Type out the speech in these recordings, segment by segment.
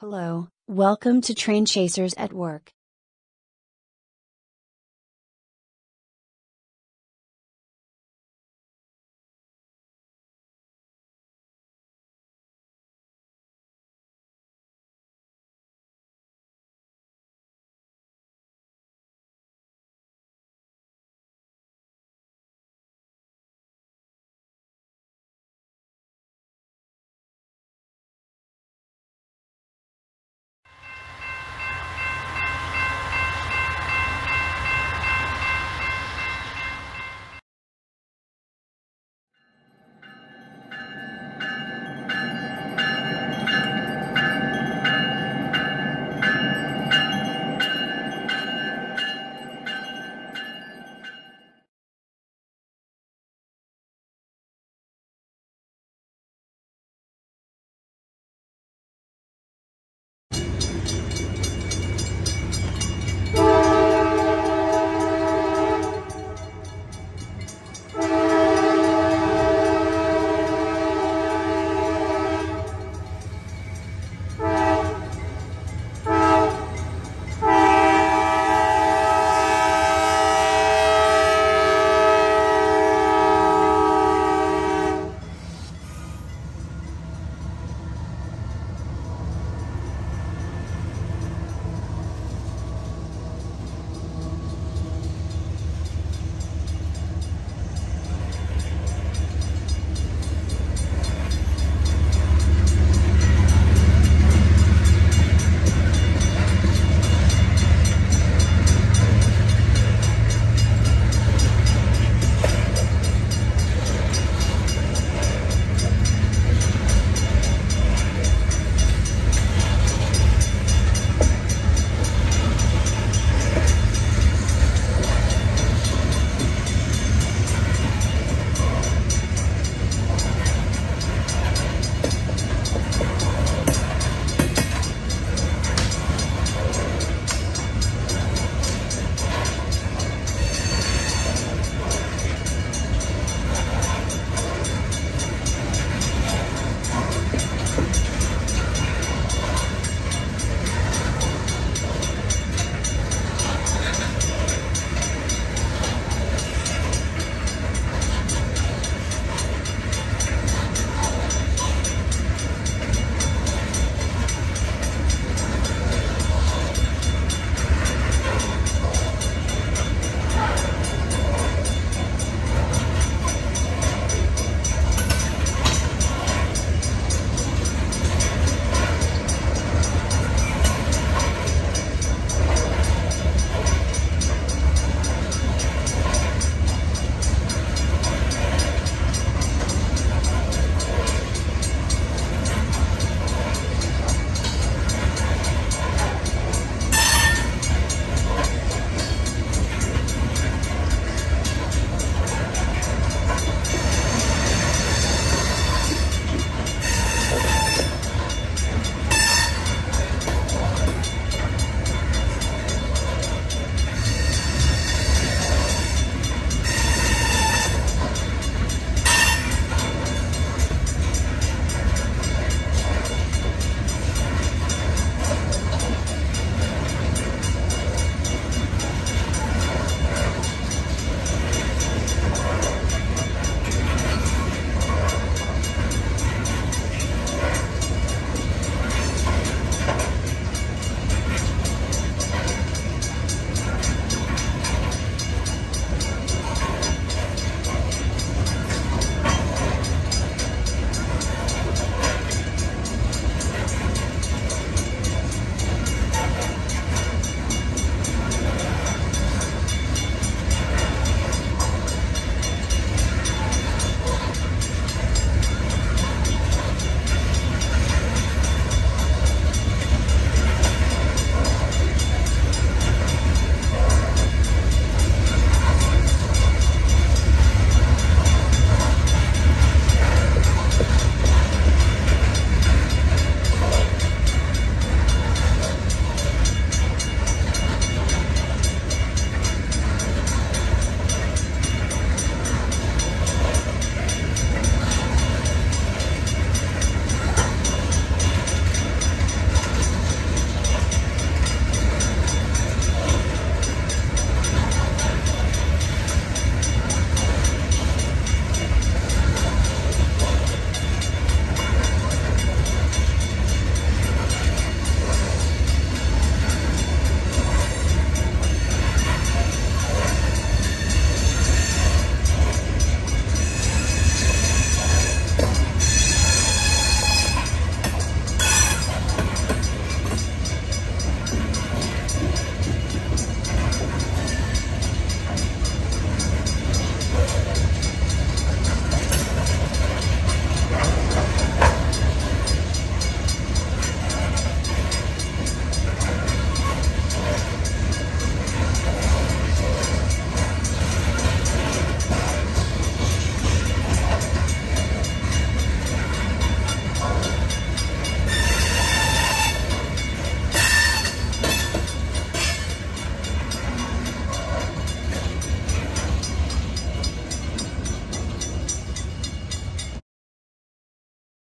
Hello, welcome to Train Chasers at Work.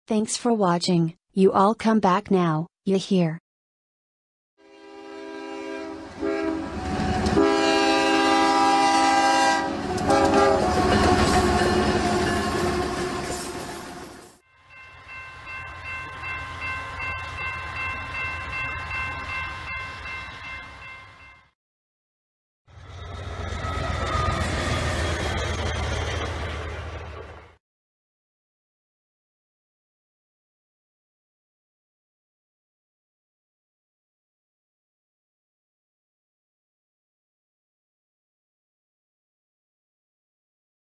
Thanks for watching, you all come back now, you hear.